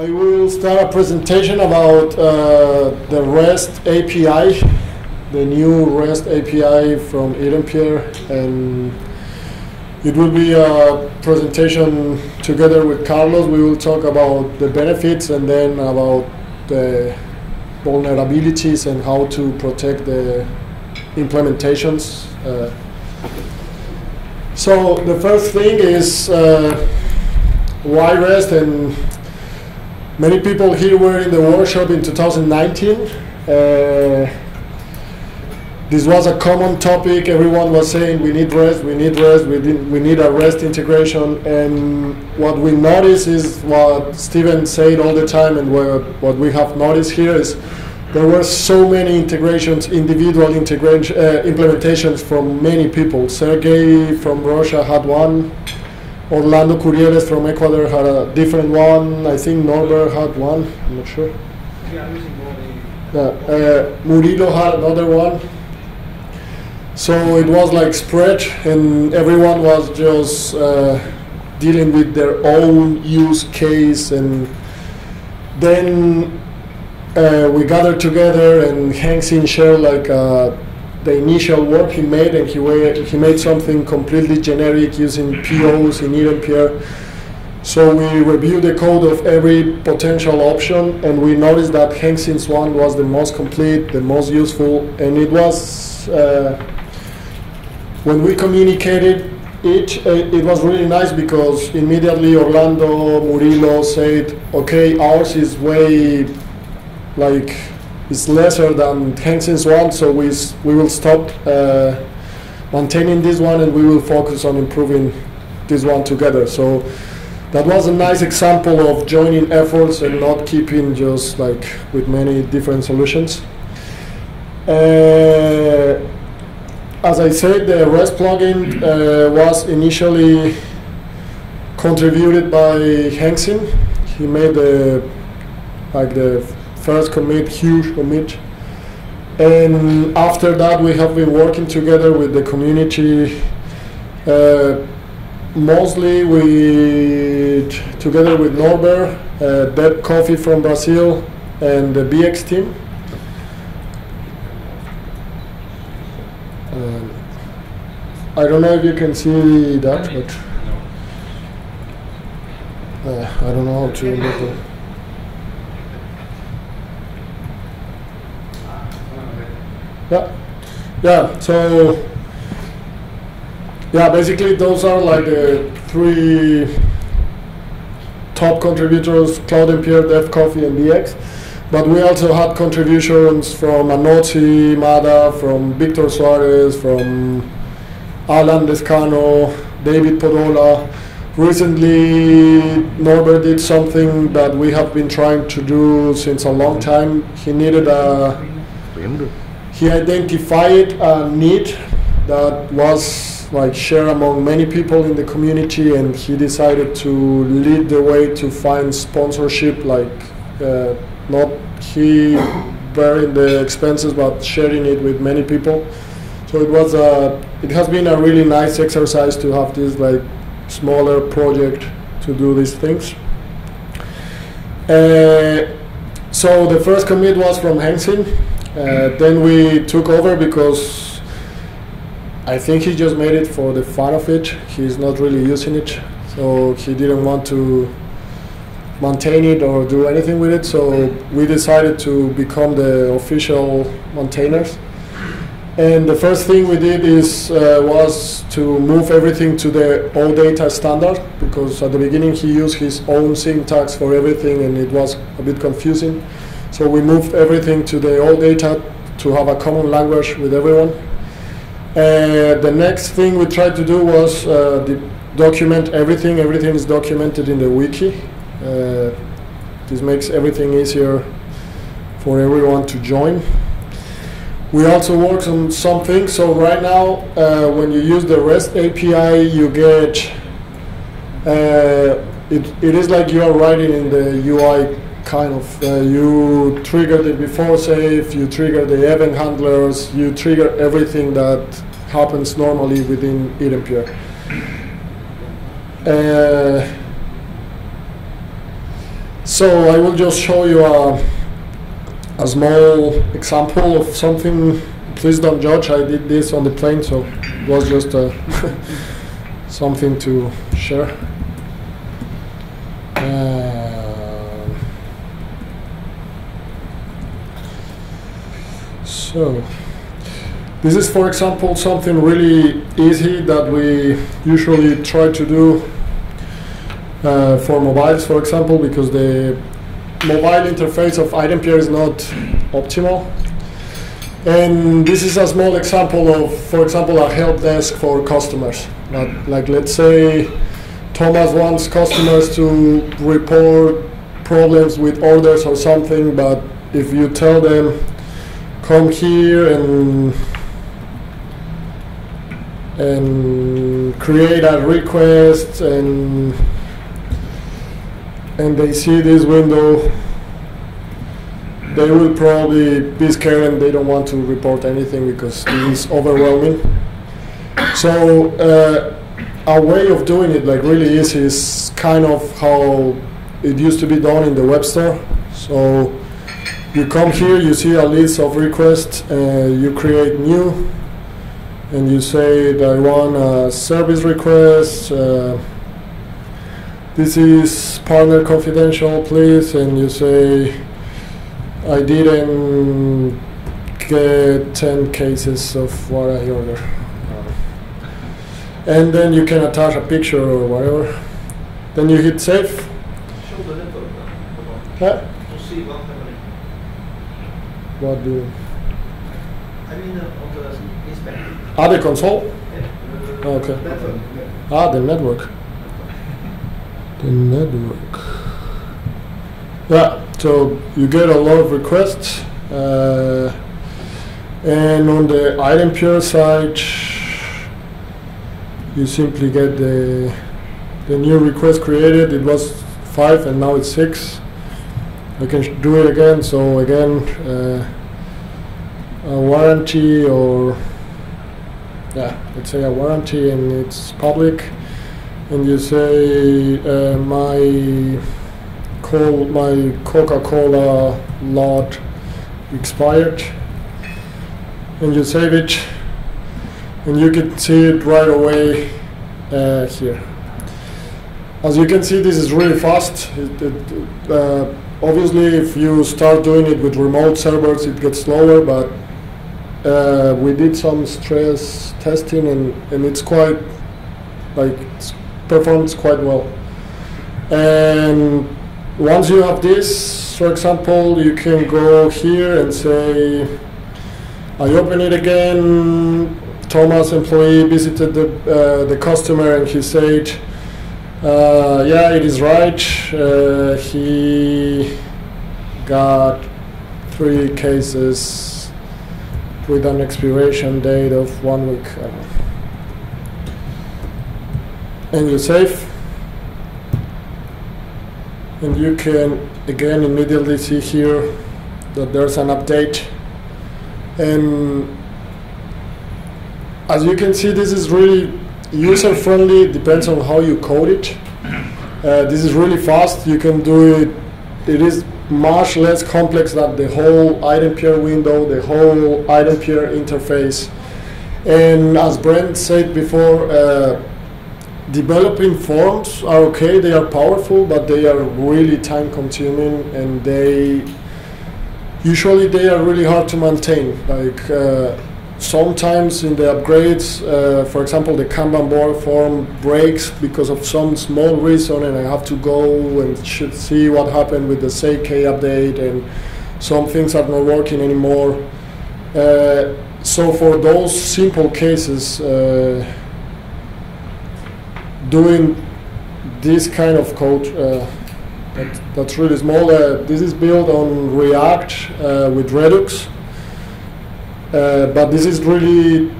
I will start a presentation about the REST API, the new REST API from iDempiere, and it will be a presentation together with Carlos. We will talk about the benefits and then about the vulnerabilities and how to protect the implementations. So the first thing is why REST? And many people here were in the workshop in 2019. This was a common topic. Everyone was saying we need REST, we need REST, we need a REST integration. And what we noticed is what Steven said all the time, and what we have noticed here is there were so many integrations, individual implementations from many people. Sergey from Russia had one. Orlando Curiel from Ecuador had a different one. I think Norbert had one. I'm not sure. Yeah, Murillo had another one. So it was like spread, and everyone was just dealing with their own use case. And then we gathered together, and HengSin shared like the initial work he made, and he made something completely generic using POs in iDempiere. So we reviewed the code of every potential option, and we noticed that HengSin's one was the most complete, the most useful, and it was, when we communicated it was really nice, because immediately Orlando, Murillo said, okay, ours is way, like, it's lesser than HengSin's one, so we will stop maintaining this one, and we will focus on improving this one together. So that was a nice example of joining efforts and not keeping just like with many different solutions. As I said, the REST plugin was initially contributed by HengSin. He made the first commit, huge commit. And after that, we have been working together with the community, mostly together with Norbert, Deb Coffey from Brazil, and the BX team. I don't know if you can see that, but I don't know how to make it. Yeah, so yeah, basically those are like the three top contributors, iDempiere, Deb Coffey, and BX. But we also had contributions from Anozi, Mada, from Victor Suarez, from Alan Descano, David Podola. Recently, Norbert did something that we have been trying to do since a long time. He needed He identified a need that was like shared among many people in the community, and he decided to lead the way to find sponsorship, like not he bearing the expenses, but sharing it with many people. So it has been a really nice exercise to have this like smaller project to do these things. So the first commit was from HengSin. Then we took over, because I think he just made it for the fun of it. He's not really using it, so he didn't want to maintain it or do anything with it. So we decided to become the official maintainers. And the first thing we did was to move everything to the OData standard, because at the beginning he used his own syntax for everything, and it was a bit confusing. So we moved everything to the OData to have a common language with everyone. The next thing we tried to do was document everything. Everything is documented in the wiki. This makes everything easier for everyone to join. We also worked on something. So right now, when you use the REST API, you get, it is like you are writing in the UI. Kind of, you trigger the before save, you trigger the event handlers, you trigger everything that happens normally within iDempiere. So I will just show you a small example of something. Please don't judge, I did this on the plane, so it was just something to share. So this is, for example, something really easy that we usually try to do for mobiles, for example, because the mobile interface of iDempiere is not optimal. And this is a small example of, for example, a help desk for customers. Like let's say Thomas wants customers to report problems with orders or something, but if you tell them, come here and create a request, and they see this window, they will probably be scared and they don't want to report anything because this is overwhelming. So a way of doing it, like really easy, is kind of how it used to be done in the web store. So you come here, you see a list of requests, you create new, and you say that I want a service request, this is partner confidential, please, and you say I didn't get 10 cases of what I ordered. And then you can attach a picture or whatever. Then you hit save. Yeah. What do you? I mean, on the inspector. Ah, the console? Yeah. Okay. Network. Ah, the network. The network. Yeah. So you get a lot of requests, and on the iDempiere side, you simply get the new request created. It was 5 and now it's 6. I can do it again. So again, a warranty, or yeah, let's say a warranty, and it's public, and you say my Coca-Cola lot expired, and you save it, and you can see it right away here. As you can see, this is really fast. Obviously, if you start doing it with remote servers, it gets slower, but we did some stress testing, and it's quite, like, it performs quite well. And once you have this, for example, you can go here and say, I open it again, Thomas employee visited the customer, and he said, yeah, it is right, he got 3 cases with an expiration date of 1 week. And you save, and you can again immediately see here that there's an update. And as you can see, this is really user-friendly. It depends on how you code it. This is really fast. You can do it. It is much less complex than the whole iDempiere window, the whole iDempiere interface. And as Brent said before, developing forms are okay. They are powerful, but they are really time-consuming, and usually they are really hard to maintain. Like. Sometimes in the upgrades, for example, the Kanban board form breaks because of some small reason, and I have to go and see what happened with the SDK update, and some things are not working anymore. So for those simple cases, doing this kind of code, that's really small. This is built on React with Redux. But this is really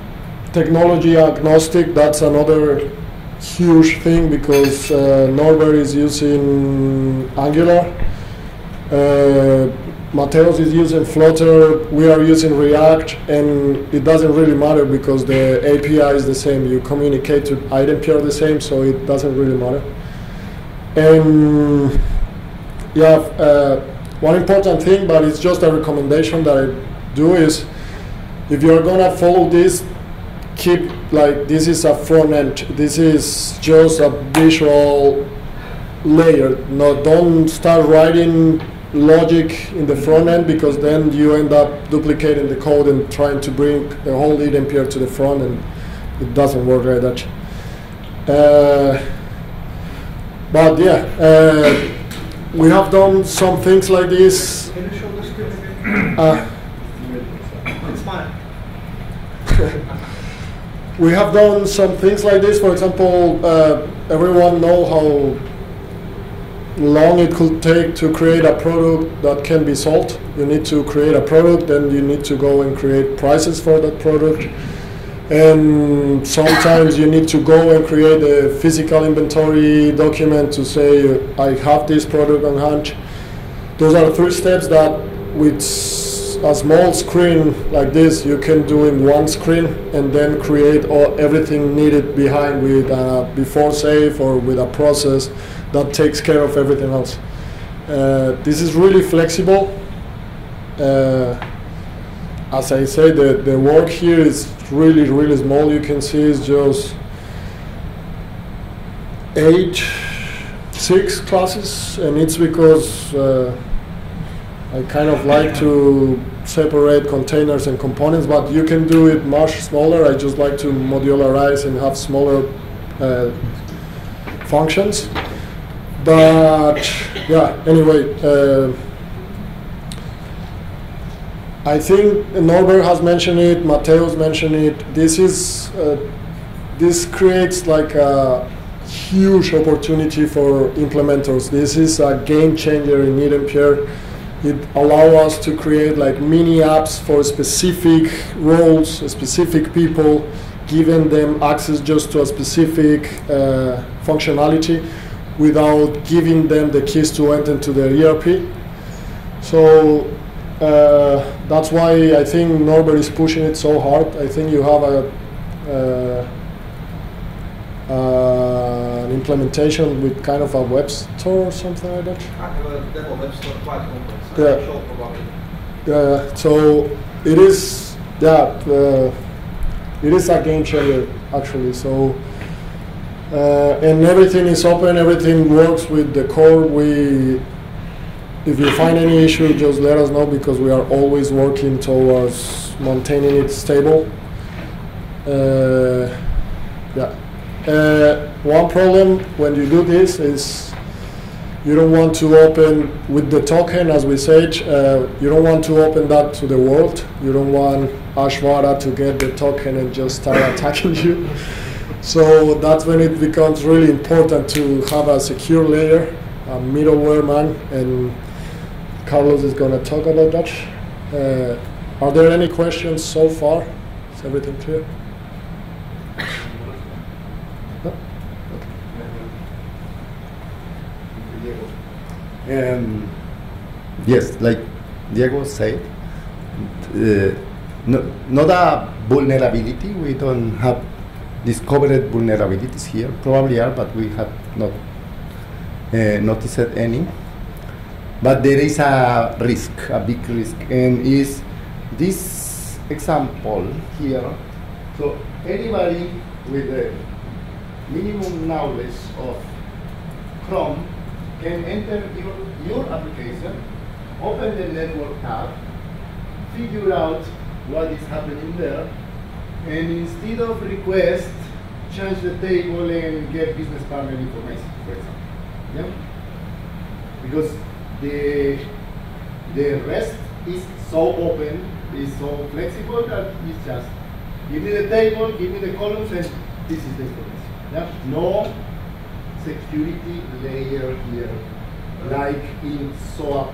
technology agnostic. That's another huge thing, because Norbert is using Angular, Mateos is using Flutter, we are using React, and it doesn't really matter because the API is the same. You communicate to iDempiere the same, so it doesn't really matter. And you have one important thing, but it's just a recommendation that I do is, if you're gonna follow this, keep like this is a front end. This is just a visual layer. No, don't start writing logic in the front end, because then you end up duplicating the code and trying to bring the whole iDempiere to the front, and it doesn't work like that. But yeah, we have done some things like this. Can you show the script again? It's fine. We have done some things like this. For example, everyone knows how long it could take to create a product that can be sold. You need to create a product, then you need to go and create prices for that product. And sometimes you need to go and create a physical inventory document to say, I have this product on hand. Those are three steps that with a small screen like this, you can do in one screen, and then create everything needed behind with a before save or with a process that takes care of everything else. This is really flexible. As I say, the work here is really, really small. You can see it's just 6 classes, and it's because I kind of like to separate containers and components, but you can do it much smaller. I just like to modularize and have smaller functions. But yeah, anyway, I think Norbert has mentioned it, Mateo's mentioned it. This is this creates like a huge opportunity for implementers. This is a game changer in iDempiere. It allows us to create like mini apps for specific roles, specific people, giving them access just to a specific functionality, without giving them the keys to enter into their ERP. So that's why I think Norbert is pushing it so hard. I think you have an implementation with kind of a web store or something like that. I have a demo web store, quite complex. Yeah. Sure about it. So it is that it is a game changer actually. So. And everything is open, everything works with the core. If you find any issue, just let us know, because we are always working towards maintaining it stable. One problem when you do this is you don't want to open, with the token as we said, you don't want to open that to the world. You don't want Ashwara to get the token and just start attacking you. So that's when it becomes really important to have a secure layer, a middleware man, and Carlos is going to talk about that. Are there any questions so far? Is everything clear? No? Okay. Yes, like Diego said, not a vulnerability. We don't have discovered vulnerabilities here, probably are, but we have not noticed any. But there is a risk, a big risk, and is this example here. So anybody with the minimum knowledge of Chrome can enter your application, open the network tab, figure out what is happening there, and instead of request, change the table and get business partner information, for example. Yeah? Because the REST is so open, is so flexible that it's just give me the table, give me the columns, and this is the information. Yeah? No security layer here, like in SOAP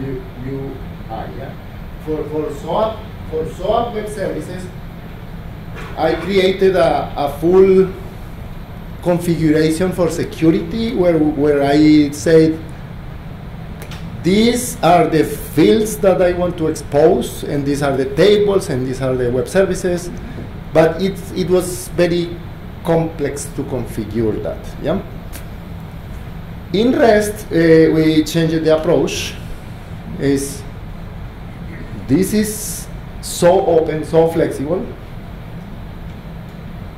UI. Yeah? For SOAP web services, I created a full configuration for security where I said, these are the fields that I want to expose, and these are the tables, and these are the web services. But it was very complex to configure that. Yeah. In REST, we changed the approach. This is so open, so flexible,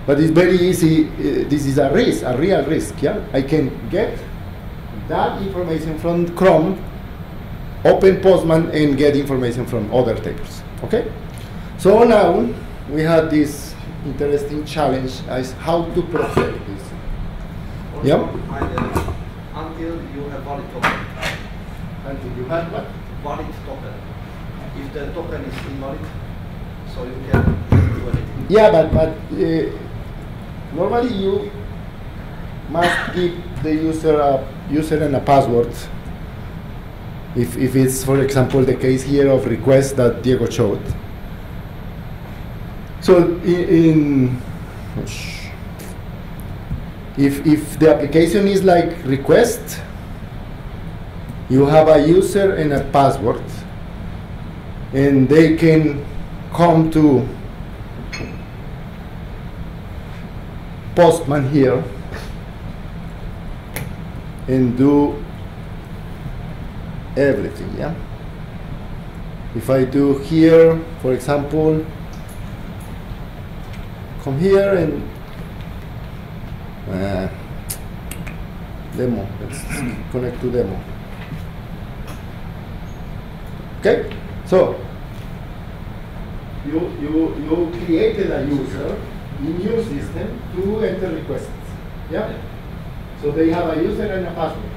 but it's very easy. This is a risk, a real risk. Yeah, I can get that information from Chrome, open Postman, and get information from other tables. Okay. So now we have this interesting challenge as how to process this. Yeah. Until you have valid token. Until you have what? Valid token. If the token is invalid, so you can do anything. Yeah, but normally you must give the user a user and a password. If it's, for example, the case here of request that Diego showed. So if the application is like request, you have a user and a password, and they can come to Postman here and do everything. Yeah. If I do here, for example, come here and demo. Let's connect to demo. Okay. So you created a user in your system to enter requests. Yeah. So they have a user and a password.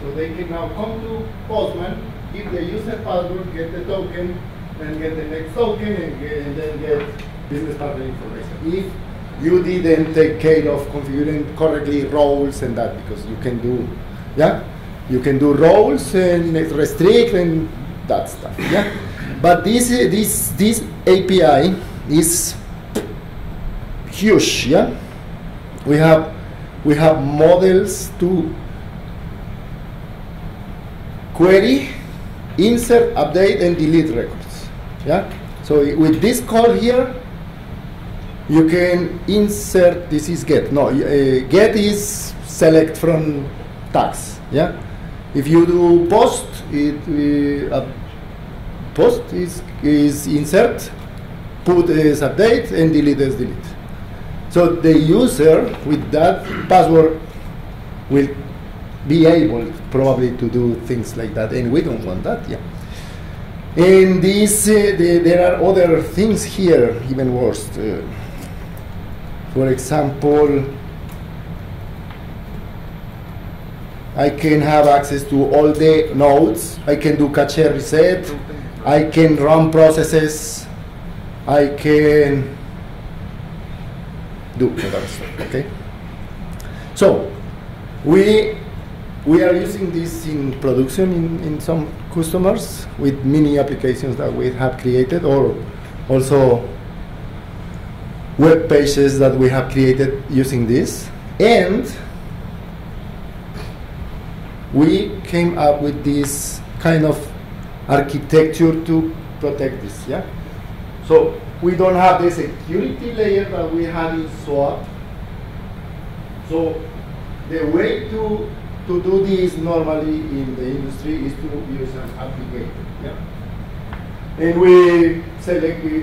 So they can now come to Postman, give the user password, get the token, then get the next token, and then get business partner information. If you didn't take care of configuring correctly roles and that, because you can do, yeah, you can do roles and restrict and that stuff, yeah. But this API is huge, yeah. We have models to query, insert, update, and delete records, yeah. So with this call here, you can insert, this is get. No, get is select from tags. Yeah. If you do post, post is insert, put is update, and delete is delete. So the user with that password will be able probably to do things like that, and we don't want that. Yeah. And this, there are other things here, even worse. For example, I can have access to all the nodes. I can do cache reset. I can run processes. I can do other stuff. Okay. So we are using this in production in some customers with mini applications that we have created, or also web pages that we have created using this. And we came up with this kind of architecture to protect this, yeah? So we don't have the security layer that we had in SOAP. So the way to do this normally in the industry is to use an application, yeah? And we select, we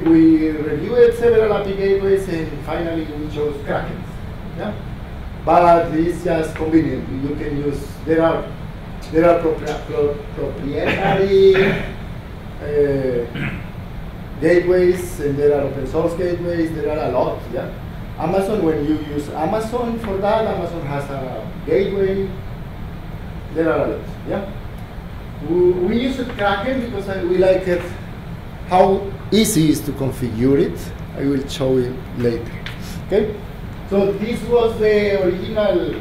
reviewed several API gateways, and finally we chose KrakenD. Yeah? But it's just convenient. You can use, there are proprietary gateways, and there are open source gateways. There are a lot. Yeah? Amazon, when you use Amazon for that, Amazon has a gateway. There are a lot. Yeah? We use KrakenD because we like it. How easy it is to configure it, I will show it later. Okay? So this was the original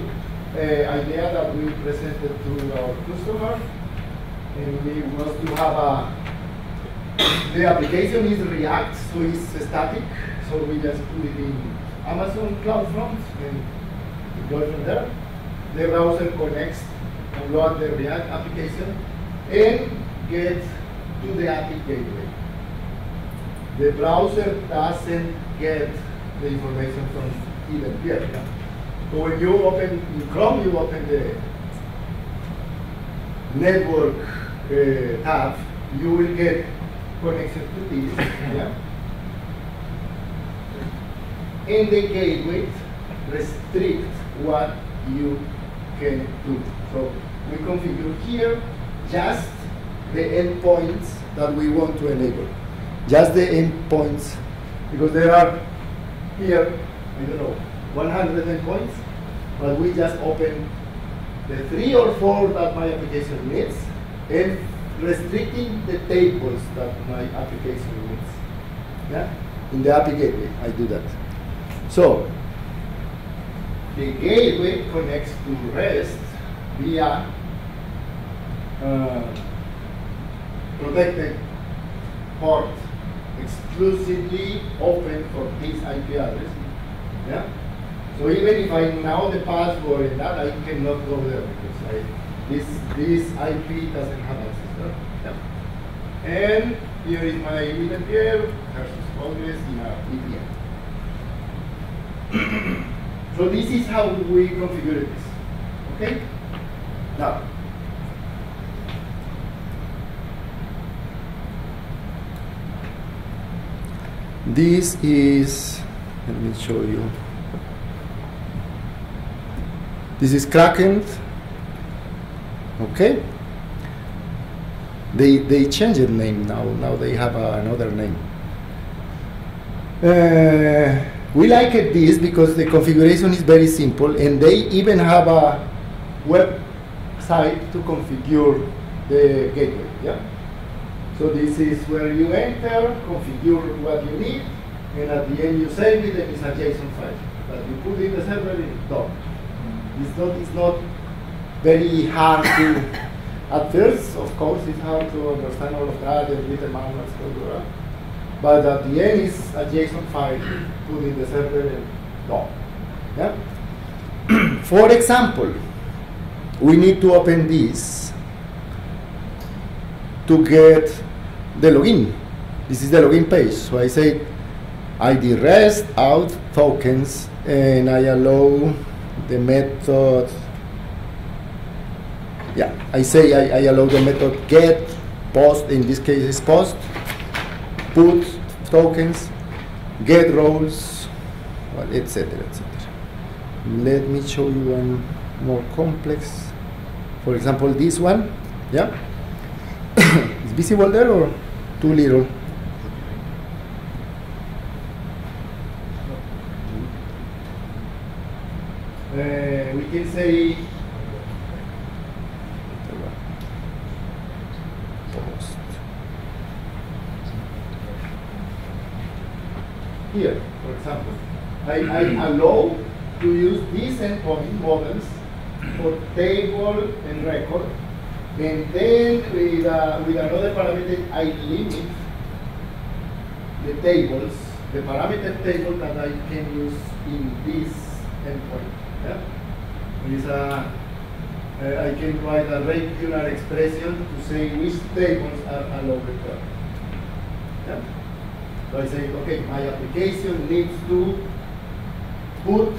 idea that we presented to our customer. And we want to have the application is React, so it's static. So we just put it in Amazon CloudFront and it goes from there. The browser connects, downloads the React application, and gets to the API gateway. The browser doesn't get the information from iDempiere. So when you open in Chrome, you open the network app, you will get connected to this. Yeah. And the gateways restrict what you can do. So we configure here just the endpoints that we want to enable. Just the endpoints, because there are here, I don't know, 100 endpoints, but we just open the 3 or 4 that my application needs, and restricting the tables that my application needs. Yeah? In the API gateway, I do that. So, the gateway connects to REST via protected port, exclusively open for this IP address. Yeah? So even if I know the password and that, I cannot go there because this IP doesn't have access there. Yeah. And here is my iDempiere versus always in our VPN. So this is how we configure this. Okay? Now, this is, let me show you. This is KrakenD. Okay. They changed the name now. Now they have another name. We like this because the configuration is very simple, and they even have a website to configure the gateway. Yeah. So this is where you enter, configure what you need, and at the end you save it, and it's a JSON file. But you put it in the server and it's done. It's not very hard to, at first, of course, it's hard to understand all of that and read the manuals, etc. But at the end, it's a JSON file, put in the server and done. Yeah? For example, we need to open this to get the login. This is the login page. So I say ID REST out tokens, and I allow the method, yeah, I say I allow the method get, post, in this case is post, put tokens, get roles, well, etc., etc. Let me show you one more complex. For example, this one, yeah. Is visible there or too little? We can say post here, for example. I allow to use these endpoint models for table and record, and then with another parameter I limit the tables, the parameter table that I can use in this endpoint. Yeah. Is I can write a regular expression to say which tables are allowed there. Yeah. So I say, okay, my application needs to put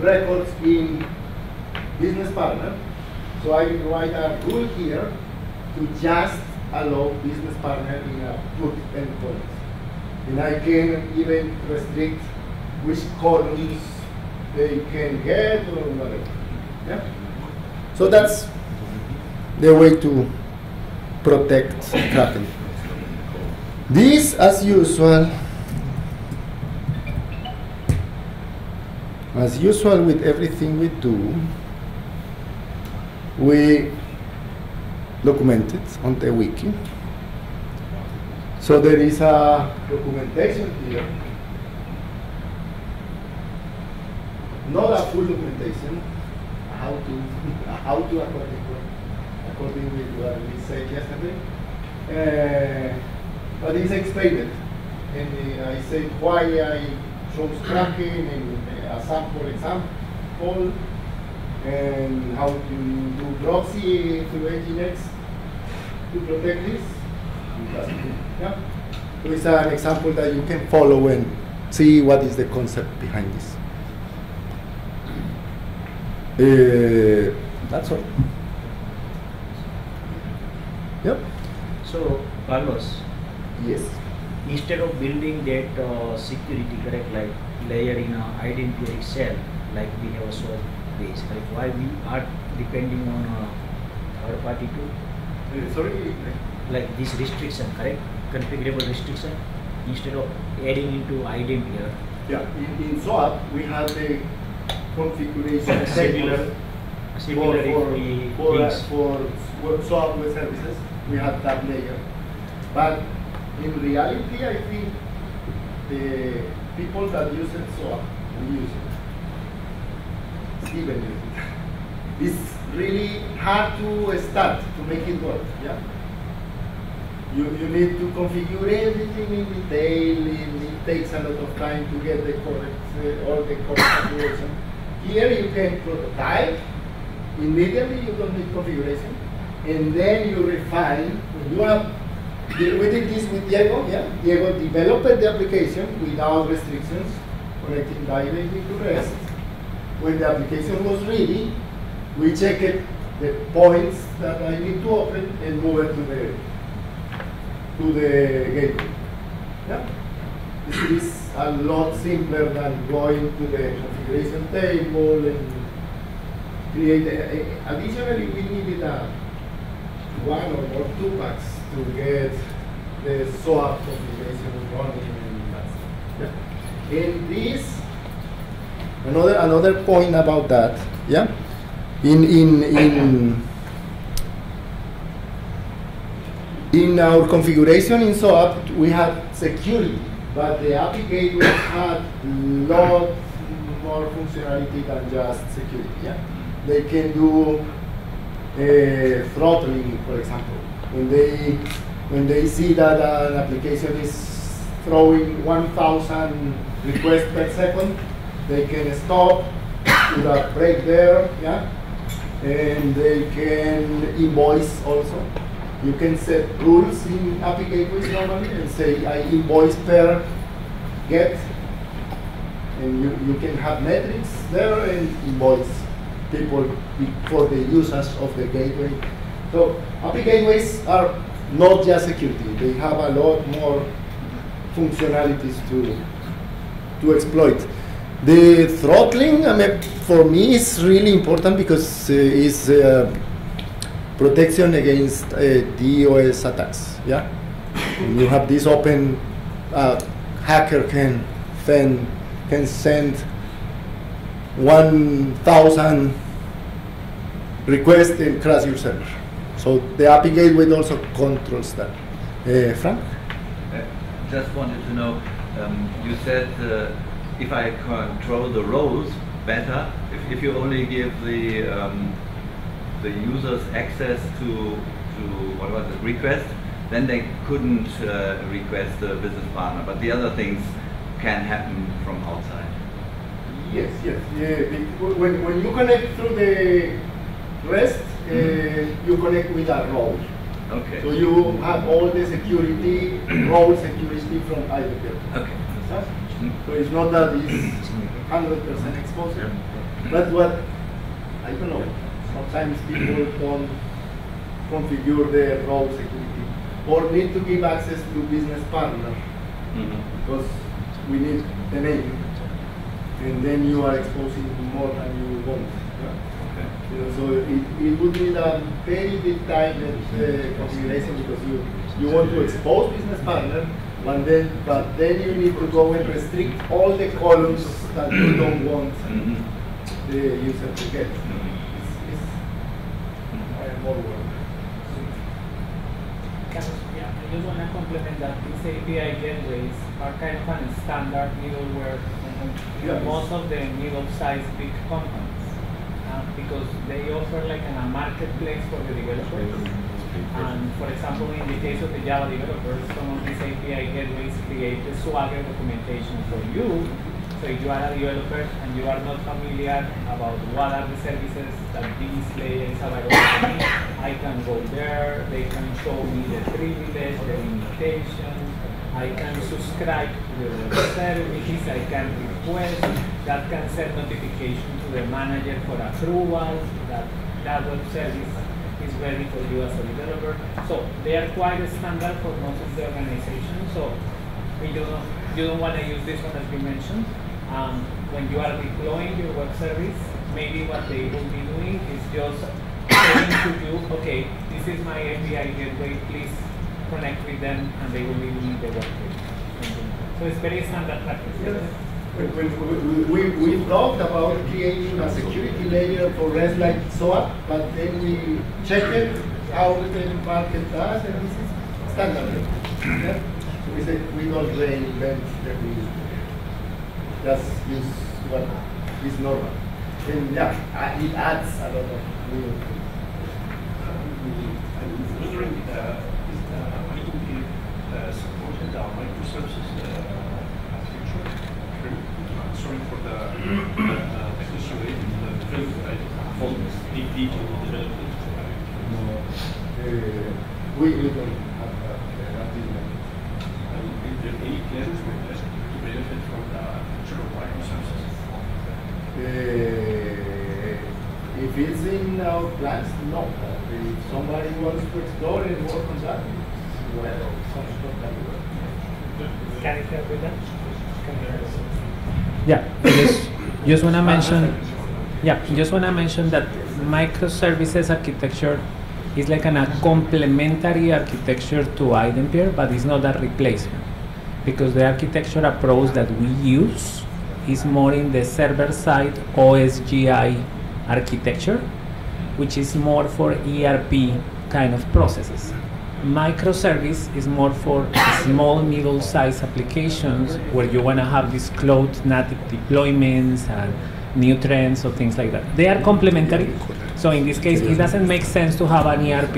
records in business partner. So I write a rule here to just allow business partner in a put endpoint. And I can even restrict which columns they can get or whatever. Yeah? So that's the way to protect KrakenD. This, as usual with everything we do, we document it on the wiki. So there is a documentation here. Not a full documentation, how to according with what we said yesterday, but it's explained, and I say why I chose KrakenD and a sample example, and how to do proxy through Nginx to protect this. Yeah. So it's an example that you can follow and see what is the concept behind this. That's all. Yep. So, Carlos. Yes. Instead of building that security, correct, like layer in a iDempiere itself, like we have a SOAP base, like why we are depending on a third party to? Sorry. Like this restriction, correct? Configurable restriction. Instead of adding into iDempiere. Yeah. In SOAP, we have a configuration similar. For software services, we have that layer. But in reality, I think the people that use it, so we use it. Steven uses it. It's really hard to start to make it work. Yeah. You need to configure everything in detail. It takes a lot of time to get the correct all the correct configuration. Here you can prototype. Immediately you don't need configuration, and then you refine. You have, we did this with Diego. Yeah, Diego developed the application without restrictions, connecting directly to REST. When the application was ready, we checked the points that I need to open and move it to the gateway. Yeah, this is a lot simpler than going to the configuration table and. Additionally, we needed one or more two-packs to get the SOAP configuration running in that. Yeah. And this, another point about that, yeah, in our configuration in SOAP, we had security, but the API gateway had a lot more functionality than just security. Yeah. They can do throttling, for example. When they see that an application is throwing 1,000 requests per second, they can stop, put a break there, yeah? And they can invoice also. You can set rules in API gateways normally and say, I invoice per get, and you can have metrics there and invoice people for the users of the gateway. So API gateways are not just security. They have a lot more functionalities to exploit. The throttling, I mean, for me is really important because it's protection against DOS attacks. Yeah, and you have this open hacker can send 1,000 requests and crash your server. So the API gateway also controls that. Frank? I just wanted to know, you said if I control the roles better, if you only give the users access to what was it, request, then they couldn't request a business partner, but the other things can happen from outside. Yes, yes. When you connect through the REST, you connect with a role. Okay. So you have all the security, role security from iDempiere. Okay. So it's not that it's 100% exposed. Yeah. But what, I don't know, sometimes people don't configure their role security or need to give access to business partner because we need the name. And then you are exposing more than you want. Yeah? Okay. Yeah, so it would need a very detailed configuration because you want to expose business partner, but then you need to go and restrict all the columns that you don't want the user to get. It's more work. Yeah, I just want to compliment that these API gateways are kind of a standard middleware. Yeah. Most of the middle-sized big companies, because they offer like a marketplace for the developers. And for example, in the case of the Java developers, some of these API gateways create the Swagger documentation for you. So if you are a developer and you are not familiar about what are the services that these layers are available to me, I can go there. They can show me the privilege, the limitations. I can subscribe to the services, I can request, that can send notification to the manager for approval, that web service is ready for you as a developer. So they are quite standard for most of the organizations. So you don't want to use this one as you mentioned. When you are deploying your web service, maybe what they will be doing is just saying to you, okay, this is my API gateway, please connect with them, and they will be doing the work. So it's very standard practice. Yes. We talked about creating a security layer for REST like SOAP, but then we checked it, how the market does, and this is standard. Yeah? So we said we don't reinvent that, we just use what is normal. And yeah, it adds a lot of new things. I'm wondering is iDempiere supported our microservices architecture? Sorry for the technical way, I fall deep into the development. We don't have that in there any plans to benefit from the future of microservices? If it's in our plans, no. If somebody wants to explore and work on that, well, something not that well. Can you help with that? Yeah, just want to mention. Yeah, just want to mention that microservices architecture is like a complementary architecture to iDempiere, but it's not a replacement because the architecture approach that we use is more in the server-side OSGI architecture, which is more for ERP kind of processes. Microservice is more for small, middle-sized applications where you want to have these cloud-native deployments and new trends or things like that. They are complementary. So in this case, it doesn't make sense to have an ERP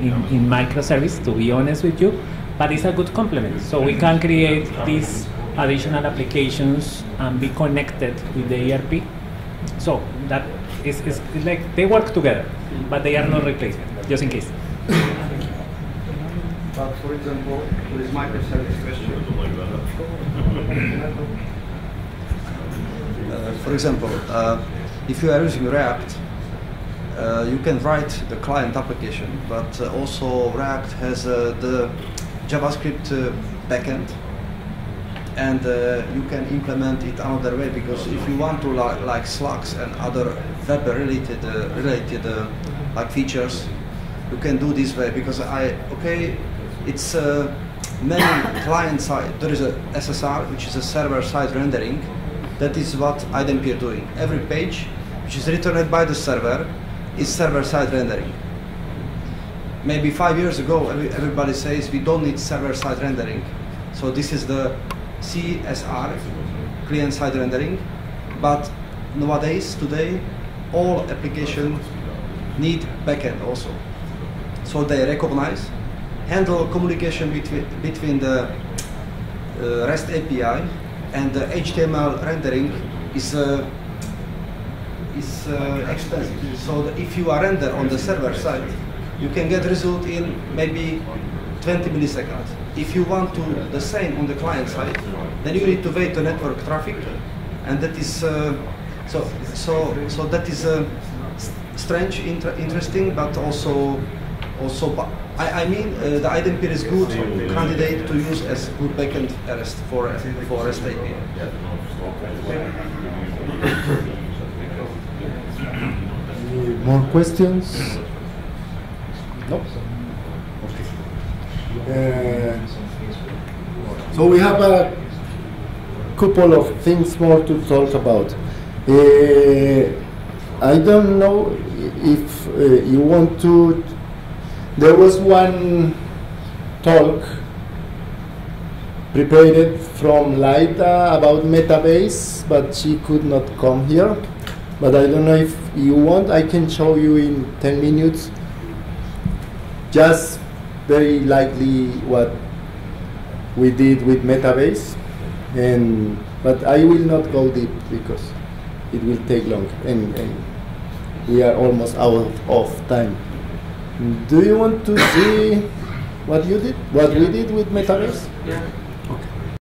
in microservice, to be honest with you, but it's a good complement. So we can create these additional applications and be connected with the ERP. So that is like they work together, but they are not replacement, just in case. But for example, this microservice question. For example, if you are using React, you can write the client application, but also React has the JavaScript backend, and you can implement it another way because if you want to like Slacks and other web-related like features, you can do this way because It's many client side. There is a SSR, which is a server side rendering. That is what iDempiere is doing. Every page, which is returned by the server, is server side rendering. Maybe 5 years ago, everybody says we don't need server side rendering. So this is the CSR, client side rendering. But nowadays, today, all applications need backend also. So they recognize. Handle communication between the REST API and the HTML rendering is expensive. So if you are rendered on the server side, you can get result in maybe 20 milliseconds. If you want to the same on the client side, then you need to wait to network traffic, and that is so that is strange, interesting, but also. I mean, the iDempiere is good candidate to use as good backend REST for REST API. More questions? No. Okay. So we have a couple of things more to talk about. I don't know if you want to. There was one talk prepared from Laita about Metabase, but she could not come here. But I don't know if you want, I can show you in 10 minutes, just very likely what we did with Metabase. But I will not go deep because it will take long and we are almost out of time. Do you want to see what you did, what we did with Metabase? Yeah.